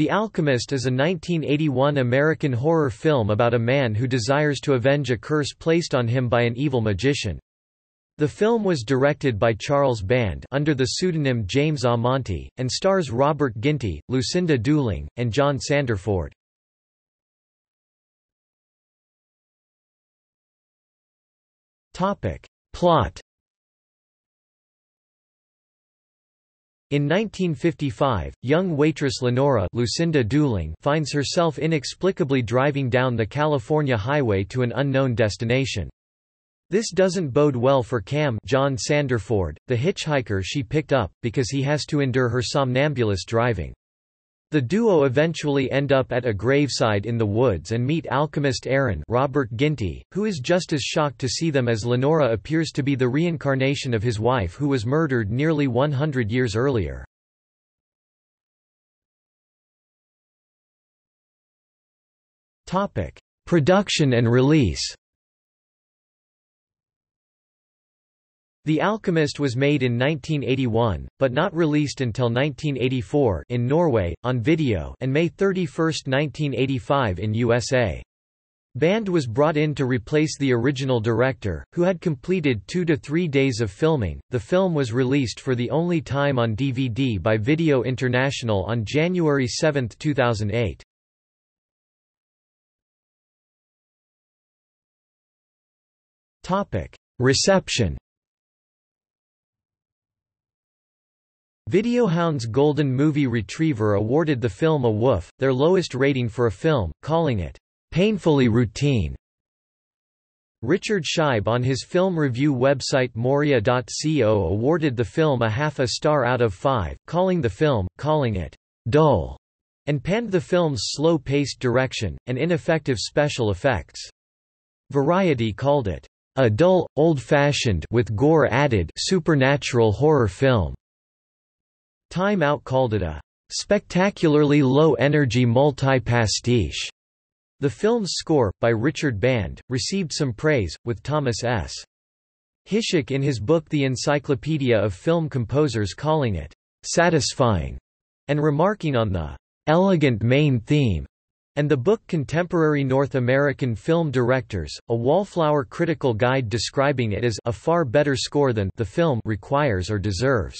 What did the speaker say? The Alchemist is a 1981 American horror film about a man who desires to avenge a curse placed on him by an evil magician. The film was directed by Charles Band under the pseudonym James Amante, and stars Robert Ginty, Lucinda Dooling, and John Sanderford. Plot. In 1955, young waitress Lenora Lucinda Dooling finds herself inexplicably driving down the California highway to an unknown destination. This doesn't bode well for Cam John Sanderford, the hitchhiker she picked up, because he has to endure her somnambulist driving. The duo eventually end up at a graveside in the woods and meet alchemist Aaron Robert Ginty, who is just as shocked to see them as Lenora appears to be the reincarnation of his wife who was murdered nearly 100 years earlier. Production and release. The Alchemist was made in 1981, but not released until 1984 in Norway, on video, and May 31, 1985 in USA. Band was brought in to replace the original director, who had completed 2 to 3 days of filming. The film was released for the only time on DVD by Video International on January 7, 2008. Reception. VideoHound's Golden Movie Retriever awarded the film a woof, their lowest rating for a film, calling it, "painfully routine." Richard Scheibe on his film review website Moria.co awarded the film a ½ star out of 5, calling it, "dull," and panned the film's slow-paced direction, and ineffective special effects. Variety called it, "a dull, old-fashioned with gore added supernatural horror film." Time Out called it a "spectacularly low-energy multi-pastiche." The film's score, by Richard Band, received some praise, with Thomas S. Hischak in his book The Encyclopedia of Film Composers calling it "satisfying," and remarking on the "elegant main theme," and the book Contemporary North American Film Directors, a Wallflower critical guide describing it as "a far better score than the film requires or deserves."